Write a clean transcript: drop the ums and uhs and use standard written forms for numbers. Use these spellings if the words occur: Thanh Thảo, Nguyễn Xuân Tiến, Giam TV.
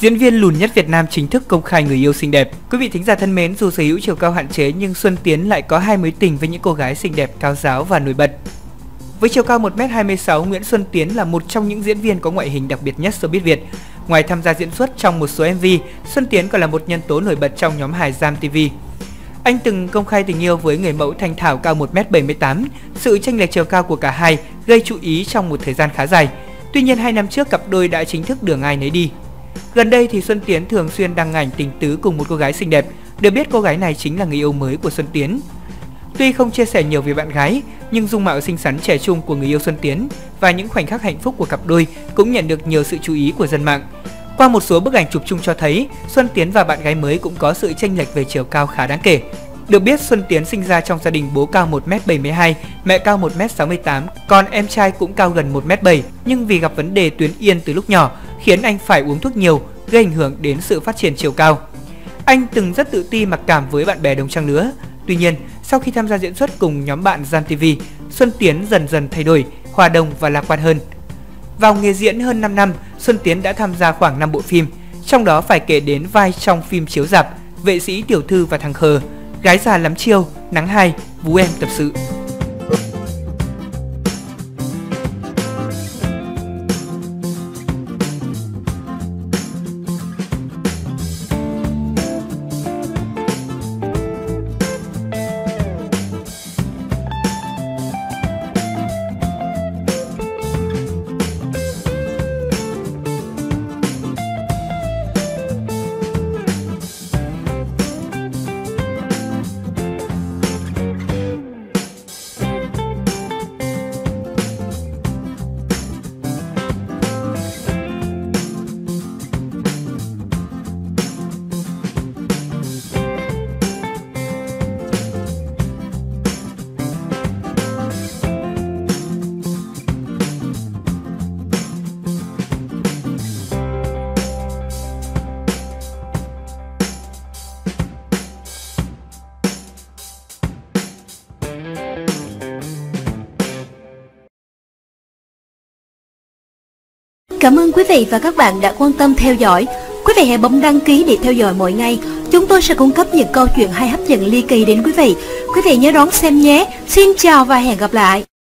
Diễn viên lùn nhất Việt Nam chính thức công khai người yêu xinh đẹp. Quý vị thính giả thân mến, dù sở hữu chiều cao hạn chế nhưng Xuân Tiến lại có hai mối tình với những cô gái xinh đẹp, cao ráo và nổi bật. Với chiều cao 1m26, Nguyễn Xuân Tiến là một trong những diễn viên có ngoại hình đặc biệt nhất showbiz Việt. Ngoài tham gia diễn xuất trong một số MV, Xuân Tiến còn là một nhân tố nổi bật trong nhóm hài Giam TV. Anh từng công khai tình yêu với người mẫu Thanh Thảo cao 1m78, sự chênh lệch chiều cao của cả hai gây chú ý trong một thời gian khá dài. Tuy nhiên, 2 năm trước cặp đôi đã chính thức đường ai nấy đi. Gần đây thì Xuân Tiến thường xuyên đăng ảnh tình tứ cùng một cô gái xinh đẹp, được biết cô gái này chính là người yêu mới của Xuân Tiến. Tuy không chia sẻ nhiều về bạn gái, nhưng dung mạo xinh xắn trẻ trung của người yêu Xuân Tiến và những khoảnh khắc hạnh phúc của cặp đôi cũng nhận được nhiều sự chú ý của dân mạng. Qua một số bức ảnh chụp chung cho thấy, Xuân Tiến và bạn gái mới cũng có sự chênh lệch về chiều cao khá đáng kể. Được biết, Xuân Tiến sinh ra trong gia đình bố cao 1m72, mẹ cao 1m68, còn em trai cũng cao gần 1m7. Nhưng vì gặp vấn đề tuyến yên từ lúc nhỏ, khiến anh phải uống thuốc nhiều, gây ảnh hưởng đến sự phát triển chiều cao. Anh từng rất tự ti mặc cảm với bạn bè đồng trang lứa. Tuy nhiên, sau khi tham gia diễn xuất cùng nhóm bạn Giam TV, Xuân Tiến dần dần thay đổi, hòa đồng và lạc quan hơn. Vào nghề diễn hơn 5 năm, Xuân Tiến đã tham gia khoảng 5 bộ phim, trong đó phải kể đến vai trong phim chiếu rạp Vệ sĩ tiểu thư và thằng khờ, Gái già lắm chiêu, Nắng hai, Vú em tập sự. Cảm ơn quý vị và các bạn đã quan tâm theo dõi. Quý vị hãy bấm đăng ký để theo dõi mỗi ngày. Chúng tôi sẽ cung cấp những câu chuyện hay hấp dẫn ly kỳ đến quý vị. Quý vị nhớ đón xem nhé. Xin chào và hẹn gặp lại.